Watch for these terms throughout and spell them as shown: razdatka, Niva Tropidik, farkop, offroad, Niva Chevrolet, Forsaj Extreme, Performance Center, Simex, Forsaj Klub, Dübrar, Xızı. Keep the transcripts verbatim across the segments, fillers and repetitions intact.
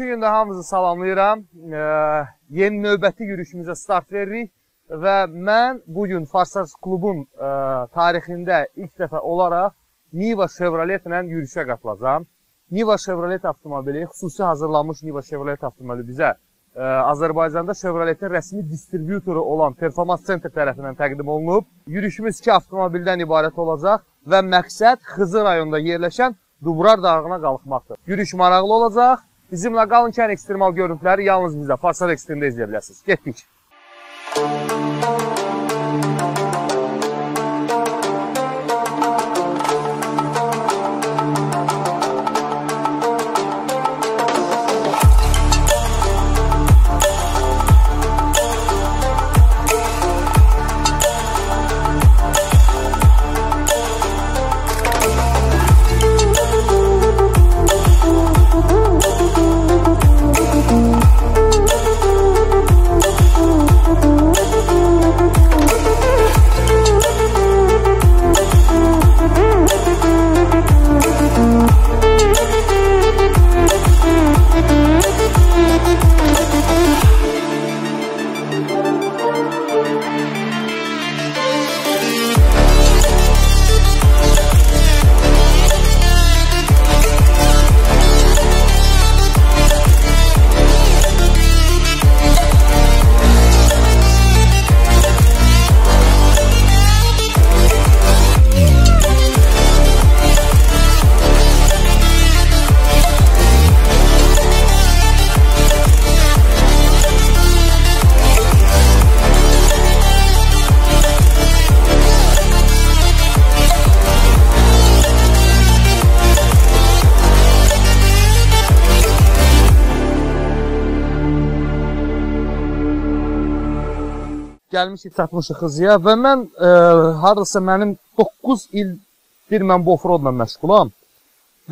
üçüncü gündə hamınızı salamlayıram. E, yeni növbəti yürüyüşümüzə start veririk. Və mən bugün Forsaj Klubun e, tarixində ilk dəfə olaraq Niva Chevrolet ilə yürüyüşə qatılacağım. Niva Chevrolet avtomobili, xüsusi hazırlanmış Niva Chevrolet avtomobili bizə e, Azərbaycanda Chevroletin rəsmi distribütoru olan Performance Center tərəfindən təqdim olunub. Yürüyüşümüz iki avtomobildən ibarət olacaq və məqsəd Xızı rayonunda yerləşən Dübrar dağına qalxmaqdır. Yürüyüş maraqlı olacaq. Bizimlə qalın ki, ən ekstremal görüntüləri yalnız bizdə Forsaj Extreme'də izləyə bilərsiniz. Getdik. Gəlmişik, çatmışıq Xızıya və mən e, haradasa mənim doqquz ildir mən bu offroadla məşğulam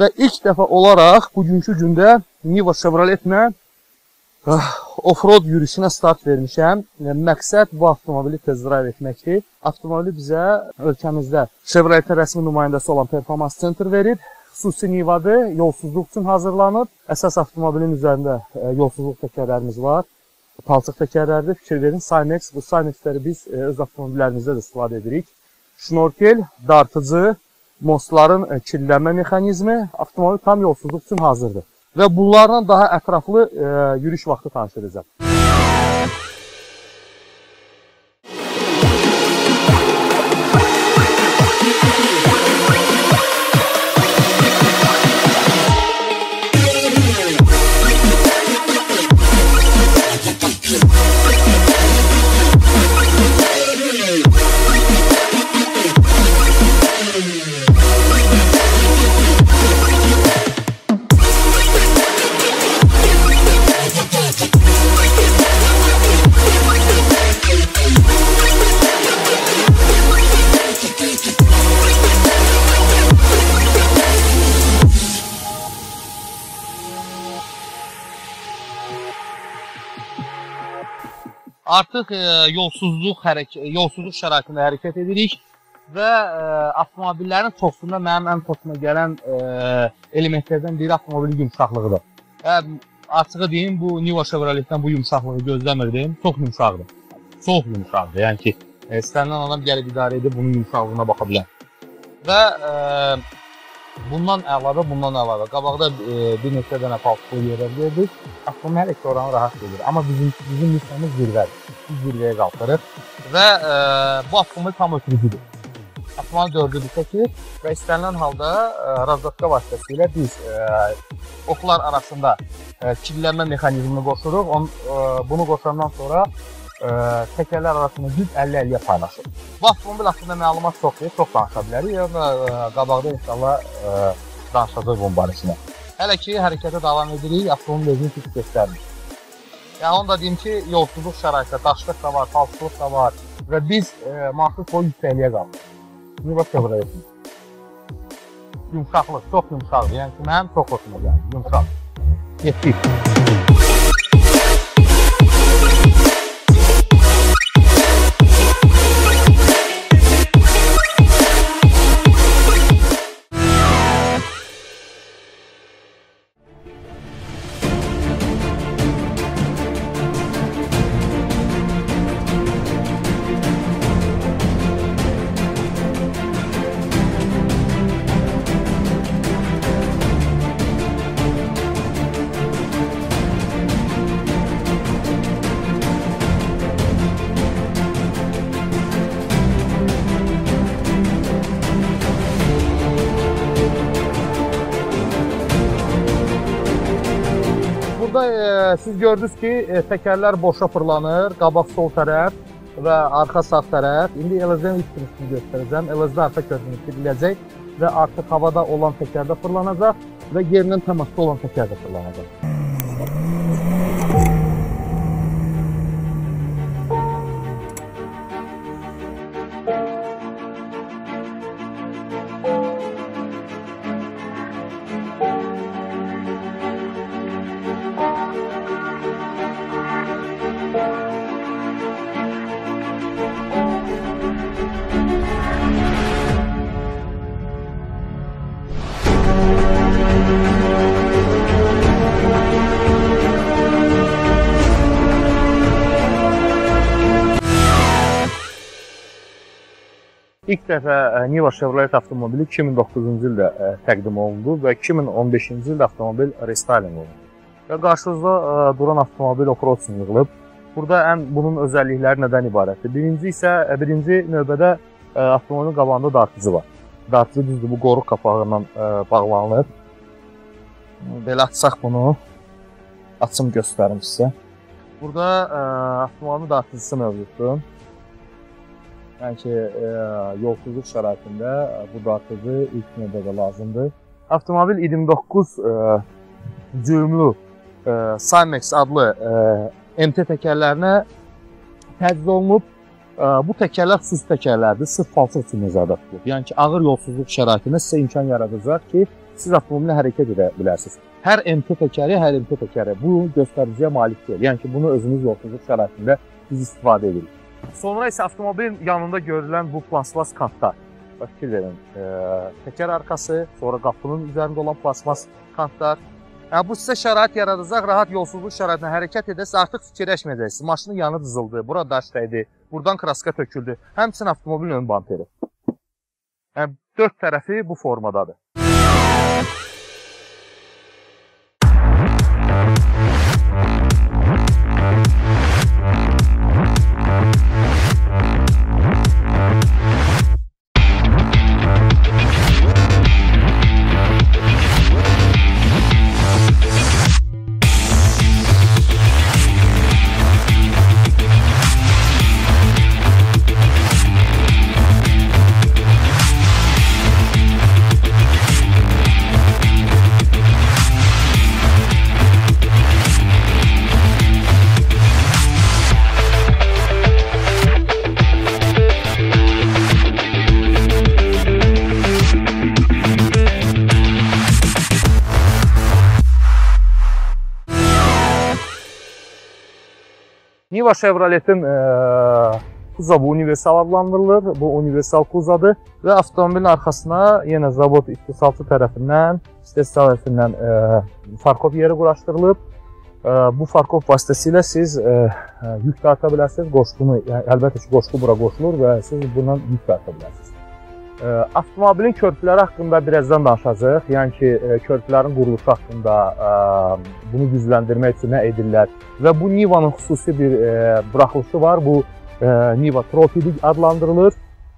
və ilk dəfə olaraq bugünkü gündə Niva Chevroletlə e, offroad yürüyüşünə start vermişəm. Məqsəd bu avtomobili tez drive etməkdir. Avtomobili bizə ölkəmizdə Chevroletin rəsmi nümayəndəsi olan Performance Center verib. Xüsusi Nivadır, yolsuzluq üçün hazırlanıb. Əsas avtomobilin üzərində e, yolsuzluq təkərlərimiz var. Palçıq təkərlərdə fikir verin, Simex, bu Simexləri biz e, öz avtomobillərimizdə də istifadə edirik. Şnorkel, dartıcı, mostların e, kirlənmə mexanizmi, avtomobil tam yolsuzluq üçün hazırdır. Və bunlarla daha ətraflı e, yürüyüş vaxtı tanış edəcəm. Artıq e, yolsuzluq, yolsuzluq şəraitində hərəkət edirik və e, avtomobillərin çoxsunda mənim ən xoşuma gələn e, elementlərdən biri avtomobilin yumşaqlığıdır. E, Açığı deyim, bu Niva Chevroletdən bu yumşaqlığı gözləmirdim. Çox yumşaqdır. Çox yumşaqdır. Yəni ki, e, istənilən adam gəlib idarə edib bunun yumşaqlığına baxa bilər. Və e, bundan əlavə, bundan əlavə, qabaqda e, bir neçə dənə palçıqlı yerə verdik. Avtomobil hər iki oranı rahat gedir. Amma bizim bizim nisbətimiz zirvədir. Zirvəyə qalxırıq və e, bu avtomobil tam ötürücüdür. Avtomobil dördü bitəkir və istənilən halda e, razdatka vasitəsilə biz e, oxlar arasında e, kirlənmə mexanizmini qoşuruq. On, e, bunu qoşandan sonra e, təkərlər arasında düz əlli əlliyə paylaşır. Bu avtomobil haqqında məlumat çoxdur, çox danışa bilərik və e, qabaqda inşallah e, danışacaq bunun barəsində. Hələ ki, hərəkətə davam edirik, avtomobil özünü pis göstərmir. Yəni, onu da deyim ki, yolsuzluq şəraitdə, daşlıq da var, palçıqlıq da var və biz e, mantıq boyu yüksəkliyə qalırıq. Niva Chevrolet'in. Yumşaqlıq, çox yumşaqdır. Yəni ki, mənim çox xoşuma gəlir, yumşaq. Getdik. Burada e, siz gördünüz ki e, tekerler boşa fırlanır, qabaq sol tərəf və arxa sağ tərəf. İndi el-azdan üstünü göstərəcəm. El-azda arxa köşünü biləcək və artıq havada olan təkərdə fırlanacaq və yerindən təmasda olan təkərdə fırlanacaq. İlk dəfə Niva Chevrolet avtomobili iki min doqquzuncu ildə təqdim olundu və iki min on beşinci ildə avtomobil restyling olundu. Və qarşınızda duran avtomobil offroad üçün yığılıb. Burada ən bunun özəllikləri nədən ibarətdir? Birinci isə birinci növbədə avtomobilin qabağında dartıcı var. Dartıcı düzdür, bu qoruq qapağından bağlanılır. Belə açsaq bunu, açım göstərim sizə. Burada avtomobilin dartıcısı mövcuddur. Yəni ki, yolsuzluq şəraitində bu dartıcı ilk növbədə lazımdır. Avtomobil iyirmi doqquz düyümlü Simex adlı M T təkərlərinə təcrid olunub. Bu təkərlər xüsusi təkərlərdir, sırf falçıq üçün nəzərdə tutulub. Yəni ki, ağır yolsuzluq şəraitində sizə imkan yaradacaq ki, siz avtomobili hərəkət edə bilərsiniz. Hər M T təkəri, hər M T təkəri bu göstəriciyə malik deyil. Yəni ki, bunu özünüz yolsuzluq şəraitində biz istifadə edirik. Sonra isə avtomobilin yanında görülən bu plasmas kantlar. Fikir verin, təkər arxası, sonra qapının üzərində olan plasmas kantlar. Bu sizə şərait yaradacaq, rahat yolsuzluq şəraitinə hərəkət edəsiniz, artıq fikirləşməyəcəksiniz. Maşının yanı cızıldı, bura daş dəydi, buradan kraska töküldü. Həmçinin avtomobilin ön bamperi. Dörd tərəfi bu formadadır. Niva Chevrolet'in kuza bu universal adlandırılır. Bu universal kuzadır və avtomobilin arxasına yenə zavod istisalçı tərəfindən, istehsal tərəfindən farkop yeri quraşdırılıb. Bu farkop vasitəsilə siz yük darta bilərsiniz. Qoşqunu, əlbəttə ki, qoşqu bura qoşulur və siz bundan yük darta bilərsiniz. Avtomobilin körpüləri haqqında birazdan danışacaq. Yəni ki, körpülərin quruluşu haqqında bunu gücləndirmək üçün nə edirlər. Və bu Niva'nın xüsusi bir buraxılışı var. Bu Niva Tropidik adlandırılır.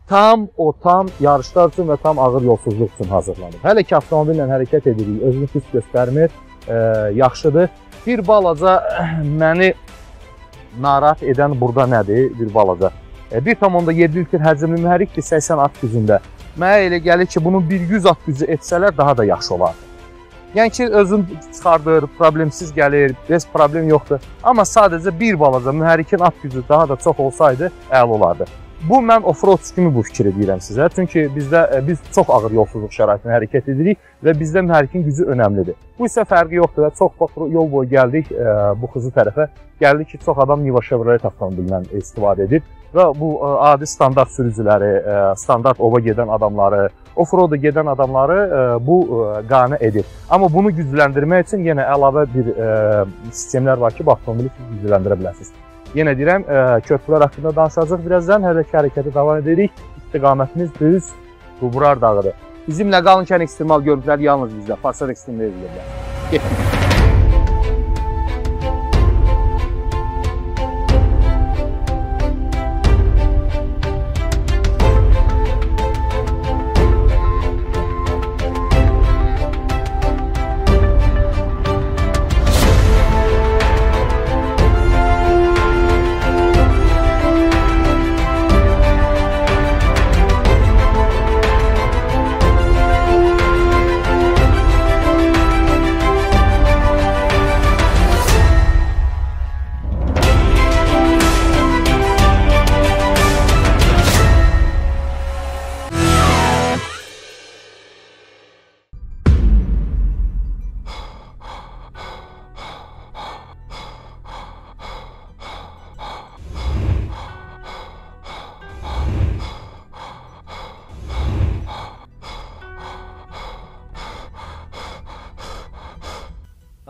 Tam o tam yarışlar üçün və tam ağır yolsuzluq üçün hazırlanır. Hələ ki, avtomobillə hərəkət edirik, özünü pis göstərmir, yaxşıdır. Bir balaca məni narahat edən burada nədir? Bir balaca. bir tam onda yeddi litr həcmli mühərrikdir səksən at gücündə. Mənə elə gəlir ki, bunun bir yüz at gücü etsələr daha da yaxşı olar. Yəni ki, özün çıxardır, problemsiz gəlir, heç problem yoxdur. Amma sadəcə bir balaca mühərrikin at gücü daha da çox olsaydı, əla olardı. Bu, mən offroad kimi bu fikir edirəm sizə. Çünki biz çox ağır yolsuzluq şəraitində hərəkət edirik və bizdə mühərrikin gücü önəmlidir. Bu isə fərqi yoxdur və çox yol boyu gəldik bu xızı tərəfə. Gəldik ki, çox adam Niva Chevrolet avtomobilindən istifadə edir. Və bu, adi standart sürücüləri, standart ova gedən adamları, offroada gedən adamları bu qane edir. Amma bunu gücləndirmək üçün yenə əlavə bir sistemlər var ki, bu avtomobili siz gücləndirə bilərsiniz. Yenə deyirəm, körpülər haqqında danışacaq birazdan, hərəkə hərəkəti davam edirik. İstiqamətimiz düz Dübrar dağıdır. Bizimlə qalın ki, ekstremal görüntülər yalnız bizdə, Forsaj Extreme-də izləyirlər. Getdik.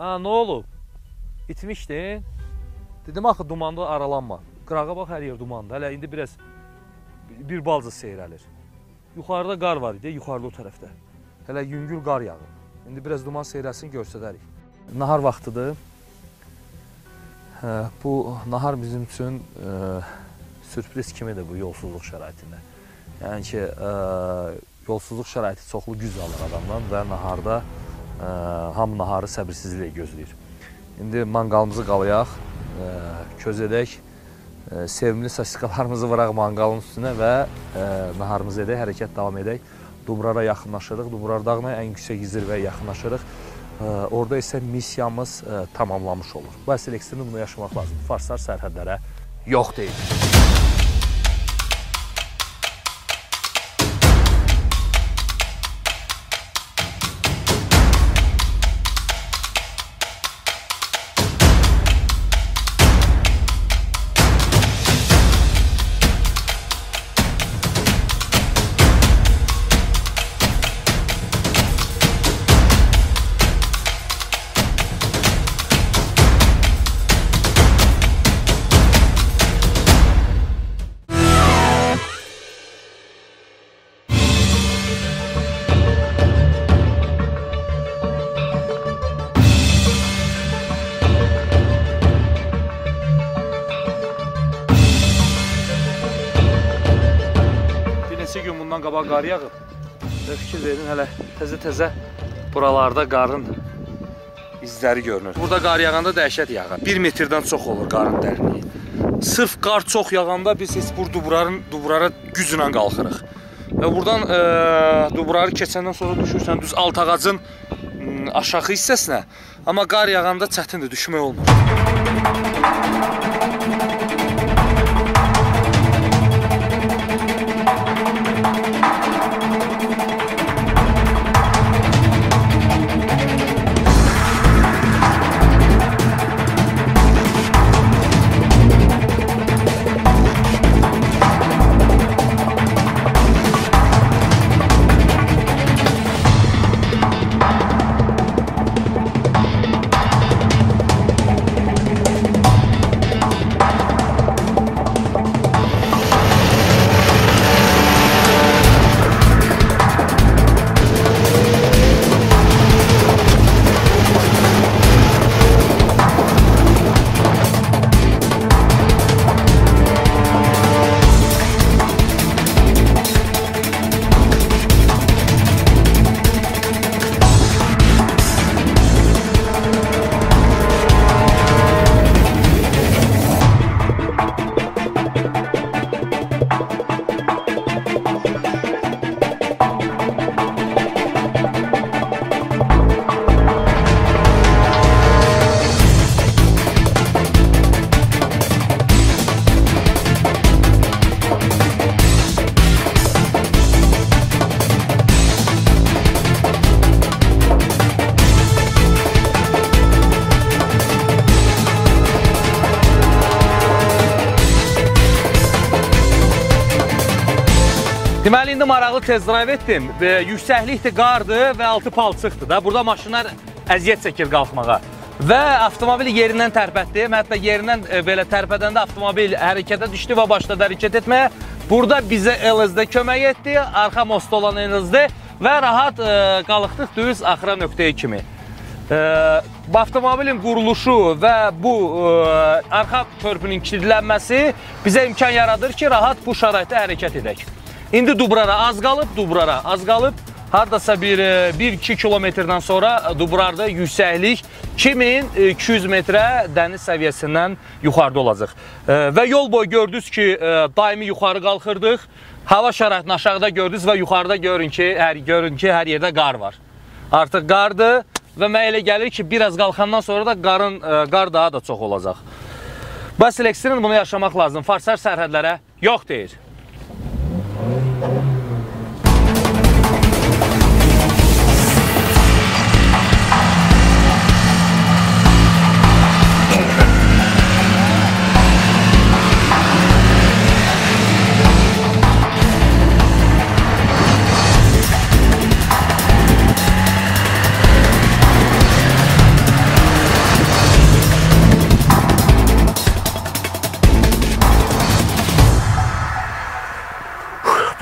Ha, ne olub? İtmişdin. Dedim axı dumanda aralanma. Qırağa bax, hər yer dumandır. Hələ indi biraz bir balca seyrəlir. Yuxarıda qar var idi, yuxarıda o tərəfdə. Hələ yüngül qar yağır. İndi biraz duman seyrəlsin, göstərərik. Nahar vaxtıdır. Bu nahar bizim üçün e, sürpriz kimidir bu yolsuzluq şəraitində. Yəni ki, e, yolsuzluq şəraiti çoxlu güc alır adamdan və naharda e, ham naharı səbirsizliklə gözləyir. İndi manqalımızı qalayaq, e, köz edək, e, sevimli sasikalarımızı vıraq manqalın üstünə və e, naharımızı edək, hərəkət davam edək. Dübrara yaxınlaşırıq, Dübrar dağına ən yüksək zirvəyə yaxınlaşırıq. Orada isə misiyamız e, tamamlamış olur. Bu əsl ekstremdə bunu yaşamaq lazımdır. Farslar sərhədlərə yox deyil. Qabağa qar yağıb və fikir verin, hələ təzə-təzə buralarda qarın izləri görünür. Burada qar yağanda dəhşət yağar. Bir metrdən çox olur qarın dərinliyi. Sırf qar çox yağanda biz heç bu Dübrara güclə qalxırıq. Və buradan e, Dübrarı keçəndən sonra düşürsən düz alt ağacın aşağı hissəsinə. Amma qar yağanda çətindir, düşmək olmur. Deməli, indi maraqlı tez drive etdim. Yüksəklikdir, qardır və altı palçıqdır da. Burada maşınlar əziyyət çəkir qalxmağa. Və avtomobili yerindən tərpətdi. Hətta yerindən belə tərpədəndə avtomobil hərəkətə düşdü və başladı hərəkət etməyə. Burada bizə el-izdə kömək etdi. Arxa mostda olan el-izdə və rahat qalıqdıq düz axıra nöqtəyə kimi. Bu avtomobilin quruluşu və bu arxa körpünün kilidlənməsi bizə imkan yaradır ki, rahat bu şəraitdə hərəkət edək. İndi Dübrara az qalıb, Dübrara az qalıb. Haradasa bir bir iki kilometrdən sonra Dübrarda yüksəklik iki min iki yüz metrə dəniz səviyyəsindən yuxarıda olacaq. Və yol boyu gördünüz ki, daimi yuxarı qalxırdıq. Hava şəraitini aşağıda gördünüz və yuxarıda görün ki, hər, görün ki, hər yerdə qar var. Artıq qardır və mənə elə gəlir ki, biraz qalxandan sonra da qarın, qar daha da çox olacaq. Bəs ekstrem bunu yaşamaq lazım. Forsaj sərhədlərə yox deyir.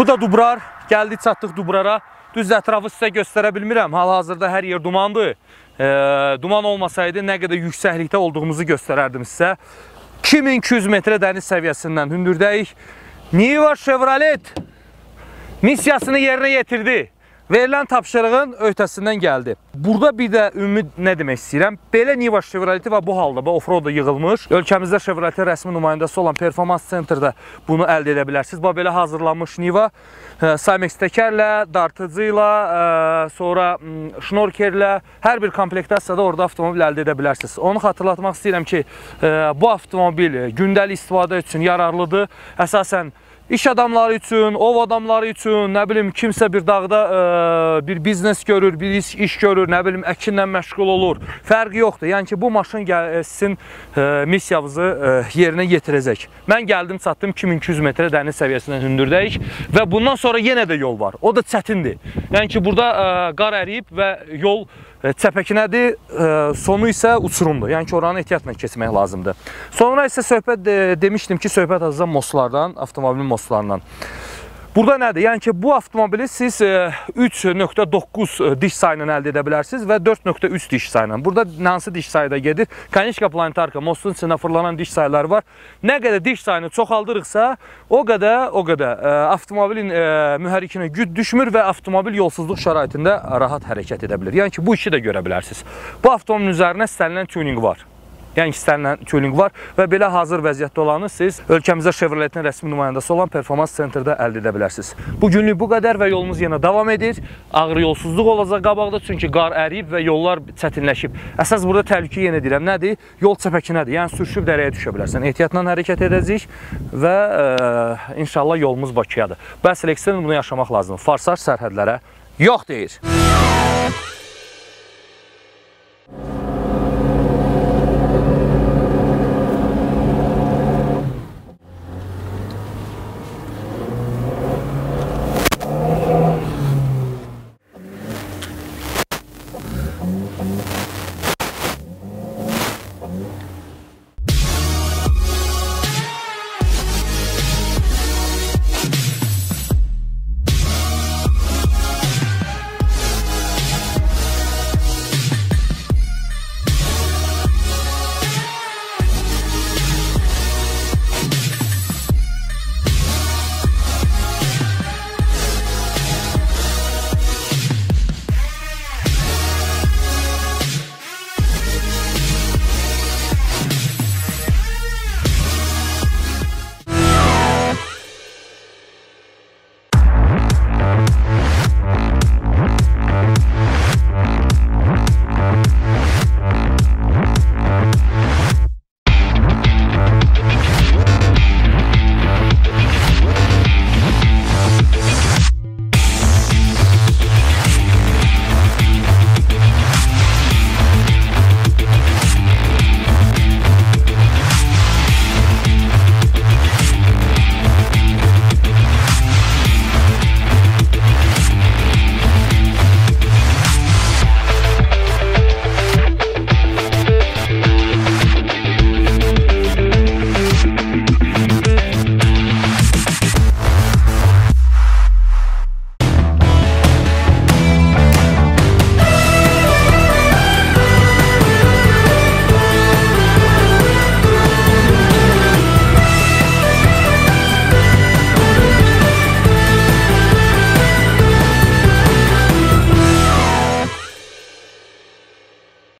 Bu da Dübrar. Gəldik, çatdıq Dübrara. Düzdür, ətrafı sizə göstərə bilmirəm. Hal-hazırda hər yer dumandır. E, duman olmasaydı nə qədər yüksəklikdə olduğumuzu göstərərdim sizə. iki min iki yüz metrə dəniz səviyyəsindən hündürdəyik. Niva Chevrolet misiyasını yerinə yetirdi. Verilən tapşırığın öhdəsindən gəldi. Burada bir də ümid nə demək istəyirəm? Belə Niva Chevrolet-i var bu halda, offroad-da yığılmış. Ölkəmizdə Chevrolet-in rəsmi nümayəndəsi olan Performance Center-də bunu əldə edə bilərsiniz. Bu belə hazırlanmış Niva, Simex təkərlə, dartıcıyla, sonra şnorkerlə, hər bir komplektasiyada orada avtomobil əldə edə bilərsiniz. Onu xatırlatmaq istəyirəm ki, bu avtomobil gündəlik istifadə üçün yararlıdır. Əsasən İş adamları üçün, ov adamları üçün, nə bilim, kimsə bir dağda e, bir biznes görür, bir iş, iş görür, nə bilim, əkinlə məşğul olur. Fərqi yoxdur. Yəni ki, bu maşın sizin e, missiyavızı e, yerinə yetirəcək. Mən gəldim, çatdım, iki min iki yüz metrə dəniz səviyyəsindən hündürdəyik və bundan sonra yenə də yol var. O da çətindir. Yəni ki, burada e, qar əriyib və yol e, çəpəkinədir, e, sonu isə uçurumdur. Yəni ki, oranı ehtiyatla keçmək lazımdır. Sonra isə söhbət e, demişdim ki, söhbət azından moslardan, avtomobilin moslardan. Burada nədir? Yəni ki, bu avtomobili siz üç nöqtə doqquz diş sayla əldə edə bilərsiniz və dörd nöqtə üç diş sayla. Burada hansı diş sayıda gedir? Kanişka, planetarka, mostun içində fırlanan diş sayları var. Nə qədər diş sayını çoxaldırıqsa, o qədər, o qədər avtomobilin mühərrikinə güc düşmür və avtomobil yolsuzluq şəraitində rahat hərəkət edə bilir. Yəni ki, bu işi də görə bilərsiniz. Bu avtomobilin üzərinə istənilən tuning var. Yəni istənilən tuning var və belə hazır vəziyyətdə olanı siz ölkəmizdə Chevrolet-in rəsmi nümayəndəsi olan Performans Center'da əldə edə bilərsiniz. Bugünlük bu qədər və yolumuz yenə davam edir. Ağır yolsuzluq olacaq qabaqda, çünki qar əriyib və yollar çətinləşib. Əsas burada təhlükə, yenə deyirəm, nədir? Yol çəpəkinədir, yəni sürüşüb dərəyə düşə bilərsən. Ehtiyatla hərəkət edəcəyik və e, inşallah yolumuz Bakıyadır. Bəs Extreme bunu yaşamaq lazımdır. Forsaj sərhədlərə yox deyir.